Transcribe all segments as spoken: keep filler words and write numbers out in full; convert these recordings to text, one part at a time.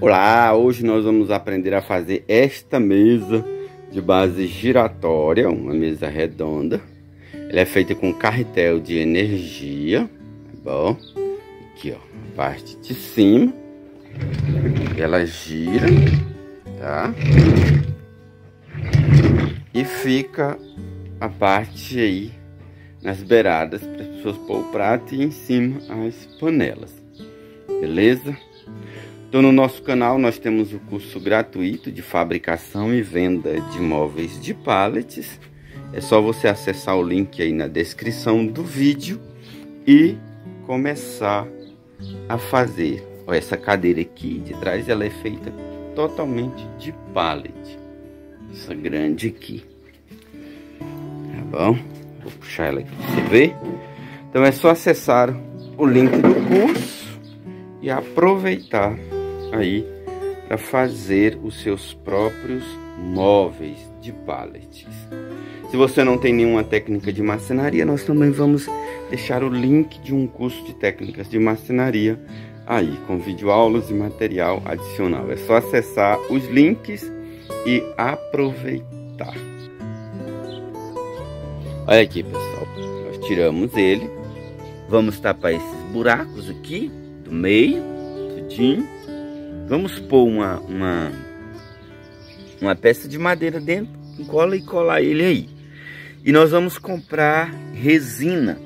Olá, hoje nós vamos aprender a fazer esta mesa de base giratória, uma mesa redonda. Ela é feita com carretel de energia, tá bom? Aqui, ó, a parte de cima. Ela gira, tá? E fica a parte aí nas beiradas para as pessoas pôr o prato e em cima as panelas, beleza? Então, no nosso canal nós temos o curso gratuito de fabricação e venda de móveis de pallets. É só você acessar o link aí na descrição do vídeo e começar a fazer. Ó, essa cadeira aqui de trás ela é feita totalmente de pallet. Essa grande aqui. Tá bom? Vou puxar ela aqui pra você ver. Então é só acessar o link do curso e aproveitar aí para fazer os seus próprios móveis de pallets. Se você não tem nenhuma técnica de marcenaria, nós também vamos deixar o link de um curso de técnicas de marcenaria aí, com videoaulas e material adicional. É só acessar os links e aproveitar. Olha aqui, pessoal, nós tiramos ele, vamos tapar esses buracos aqui do meio, tudinho. Vamos pôr uma, uma, uma peça de madeira dentro, cola e colar ele aí. E nós vamos comprar resina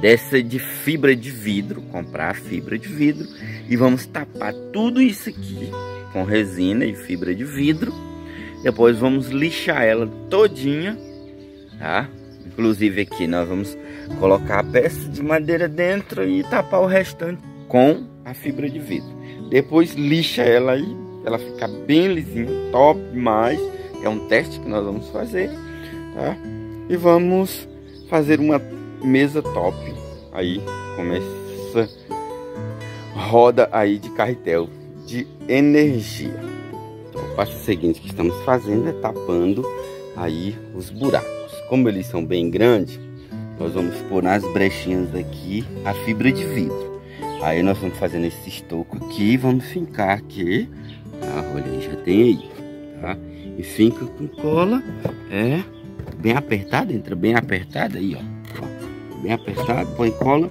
dessa de fibra de vidro, comprar fibra de vidro e vamos tapar tudo isso aqui com resina e fibra de vidro. Depois vamos lixar ela todinha, tá? Inclusive aqui nós vamos colocar a peça de madeira dentro e tapar o restante com a fibra de vidro. Depois lixa ela aí, ela fica bem lisinha, top demais. É um teste que nós vamos fazer, tá? E vamos fazer uma mesa top aí, com essa roda aí de carretel de energia. Então, o passo seguinte que estamos fazendo é tapando aí os buracos. Como eles são bem grandes, nós vamos pôr nas brechinhas aqui a fibra de vidro. Aí nós vamos fazendo esse estoco aqui, vamos fincar aqui, tá? Olha, já tem aí, tá? E finca com cola, é, bem apertado, entra bem apertado aí, ó. Bem apertado, põe cola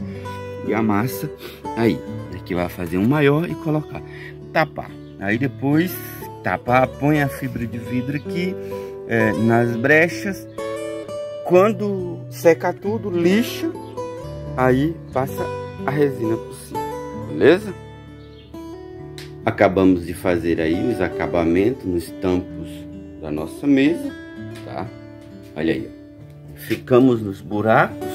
e amassa aí. Aqui vai fazer um maior e colocar, tapar. Aí depois, tapar, põe a fibra de vidro aqui, é, nas brechas. Quando seca tudo, lixa, aí passa a resina por cima, beleza? Acabamos de fazer aí os acabamentos nos tampos da nossa mesa, tá? Olha aí, ficamos nos buracos,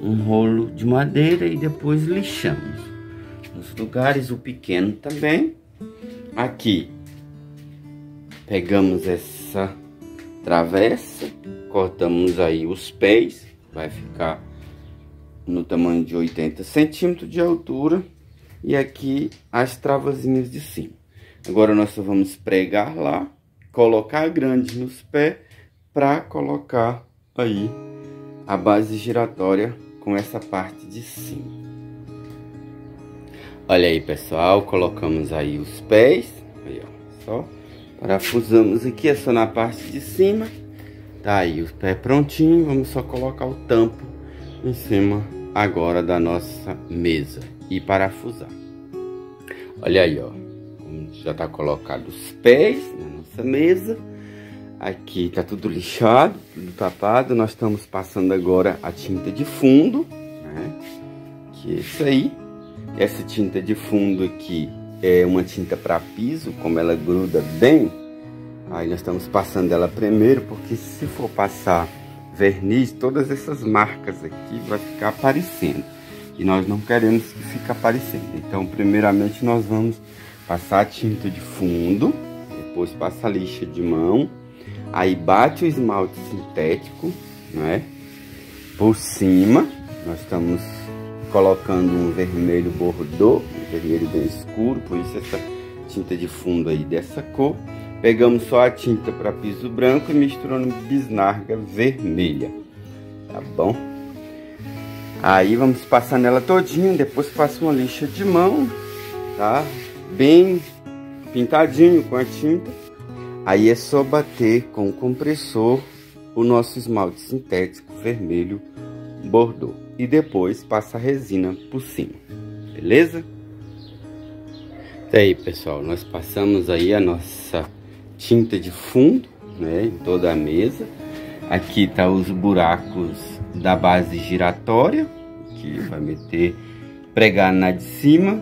um rolo de madeira e depois lixamos. Nos lugares, o pequeno também. Aqui, pegamos essa travessa, cortamos aí os pés, vai ficar no tamanho de oitenta centímetros de altura, e aqui as travazinhas de cima. Agora nós só vamos pregar lá, colocar grande nos pés para colocar aí a base giratória com essa parte de cima. Olha aí, pessoal, colocamos aí os pés, aí, ó, só parafusamos aqui, é só na parte de cima. Tá aí os pés prontinho, vamos só colocar o tampo em cima agora da nossa mesa e parafusar. Olha aí, ó, já tá colocado os pés na nossa mesa. Aqui tá tudo lixado, tudo tapado. Nós estamos passando agora a tinta de fundo, né? Que é isso aí. Essa tinta de fundo aqui é uma tinta para piso, como ela gruda bem. Aí nós estamos passando ela primeiro, porque se for passar verniz, todas essas marcas aqui vai ficar aparecendo e nós não queremos que fique aparecendo. Então, primeiramente nós vamos passar a tinta de fundo, depois passa a lixa de mão, aí bate o esmalte sintético, né, por cima. Nós estamos colocando um vermelho bordô, um vermelho bem escuro, por isso essa tinta de fundo aí dessa cor. Pegamos só a tinta para piso branco e misturando bisnaga vermelha, tá bom? Aí vamos passar nela todinha, depois passa uma lixa de mão, tá? bem pintadinho com a tinta. Aí é só bater com o compressor o nosso esmalte sintético vermelho bordô. E depois passa a resina por cima, beleza? Até aí, pessoal, nós passamos aí a nossa tinta de fundo, né, em toda a mesa. Aqui tá os buracos da base giratória, que vai meter, pregar na de cima,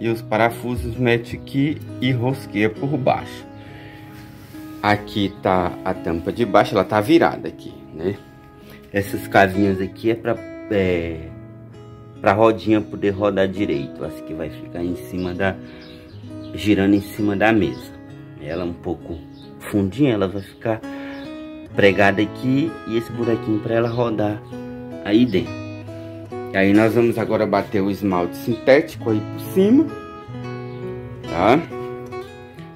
e os parafusos mete aqui e rosqueia por baixo. Aqui tá a tampa de baixo, ela tá virada aqui, né? Essas casinhas aqui é para é, para rodinha poder rodar direito, as que vai ficar em cima da girando em cima da mesa. Ela um pouco fundinha, ela vai ficar pregada aqui e esse buraquinho para ela rodar aí dentro. E aí nós vamos agora bater o esmalte sintético aí por cima, tá?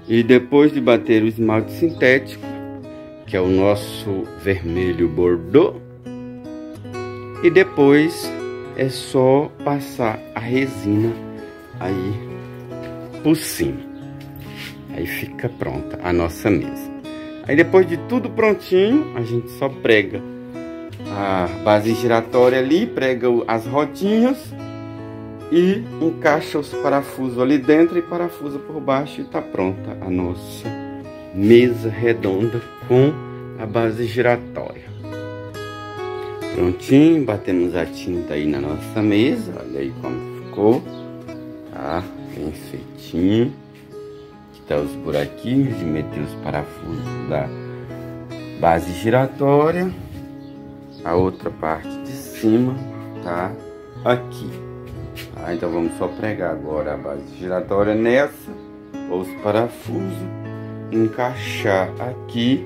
E depois de bater o esmalte sintético, que é o nosso vermelho bordô, e depois é só passar a resina aí por cima. Aí fica pronta a nossa mesa. Aí depois de tudo prontinho, a gente só prega a base giratória ali, prega as rodinhas e encaixa os parafusos ali dentro e parafusa por baixo, e tá pronta a nossa mesa redonda com a base giratória. Prontinho, batemos a tinta aí na nossa mesa, olha aí como ficou, tá bem feitinho. Aqui tá os buraquinhos de meter os parafusos da base giratória. A outra parte de cima tá aqui. Ah, então vamos só pregar agora a base giratória nessa, os parafusos, encaixar aqui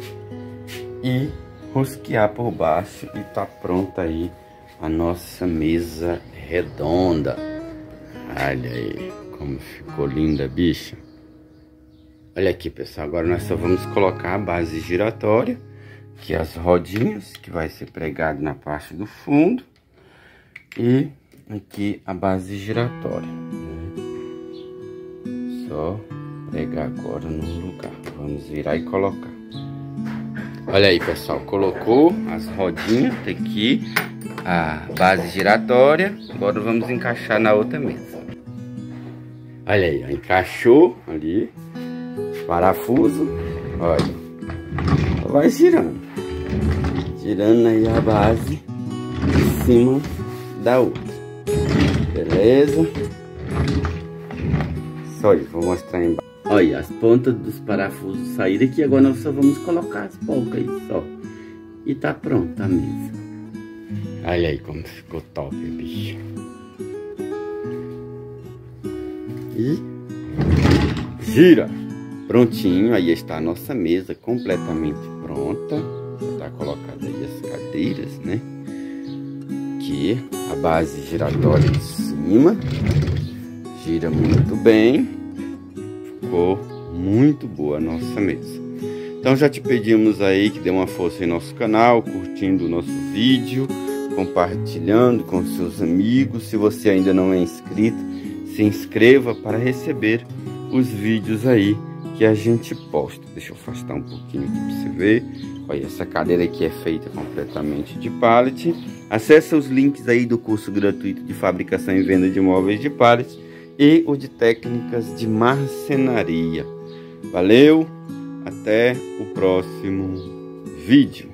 e rosquear por baixo, e tá pronta aí a nossa mesa redonda. Olha aí como ficou linda, bicha. Olha aqui, pessoal, agora nós só vamos colocar a base giratória, que é as rodinhas, que vai ser pregado na parte do fundo, e aqui a base giratória, né? Só pegar agora no lugar. Vamos virar e colocar. Olha aí, pessoal, colocou as rodinhas, tem aqui a base giratória. Agora vamos encaixar na outra mesa. Olha aí, encaixou ali parafuso. Olha, vai girando, girando aí a base em cima da outra. Beleza? Só isso, vou mostrar aí embaixo. Olha, as pontas dos parafusos saíram aqui. Agora nós só vamos colocar as polcas aí, só. E tá pronta a mesa. Olha aí como ficou top, bicho. E gira! Prontinho, aí está a nossa mesa completamente pronta. Tá colocada aí as cadeiras, né? Aqui, a base giratória de cima, gira muito bem, ficou muito boa a nossa mesa. Então já te pedimos aí que dê uma força em nosso canal, curtindo o nosso vídeo, compartilhando com seus amigos. Se você ainda não é inscrito, se inscreva para receber os vídeos aí que a gente posta. Deixa eu afastar um pouquinho aqui para você ver. Olha, essa cadeira aqui é feita completamente de pallet. Acesse os links aí do curso gratuito de fabricação e venda de móveis de pallet e o de técnicas de marcenaria. Valeu, até o próximo vídeo.